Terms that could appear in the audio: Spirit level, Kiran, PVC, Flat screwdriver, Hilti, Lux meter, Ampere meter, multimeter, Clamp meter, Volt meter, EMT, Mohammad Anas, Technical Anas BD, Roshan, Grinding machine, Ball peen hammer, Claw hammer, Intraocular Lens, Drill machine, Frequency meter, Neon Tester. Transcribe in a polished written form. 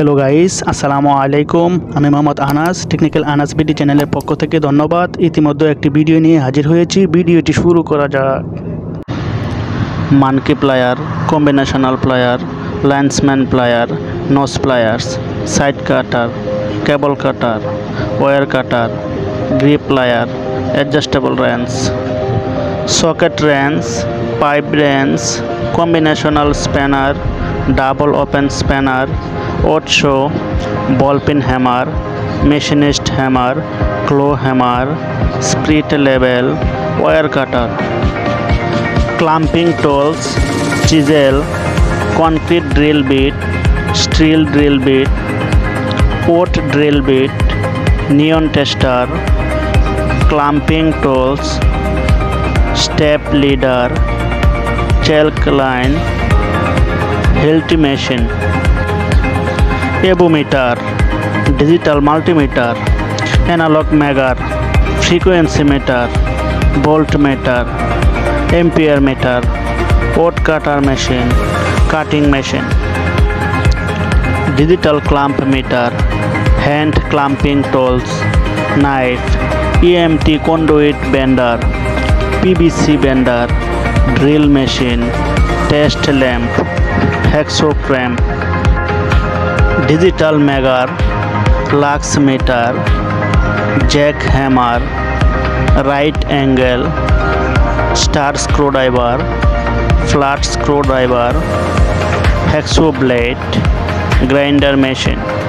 Hello guys अस्सलामु आलैकुम आमी Mohammad Anas technical Anas BD channel पक्ष থেকে ধন্যবাদ ইতিমধ্যে একটি ভিডিও নিয়ে হাজির হয়েছি ভিডিওটি শুরু করা যাক monkey plier combinational plier ল্যান্সম্যান plier nose pliers side cutter cable cutter wire cutter grip plier adjustable wrench socket wrench pipe wrench combinational spanner double open spanner Ocho, ball peen hammer, machinist hammer, claw hammer, spirit level, wire cutter, clamping tools, chisel, concrete drill bit, steel drill bit, pot drill bit, neon tester, clamping tools, step leader, chalk line, hilti machine. Pipe meter, digital multimeter, analog meter, frequency meter, volt meter, ampere meter, pot cutter machine, cutting machine, digital clamp meter, hand clamping tools, knife, EMT conduit bender, PVC bender, drill machine, test lamp, hacksaw clamp. Digital meter, Lux meter, jack hammer, right angle, star screwdriver, flat screwdriver, hacksaw blade, grinder machine.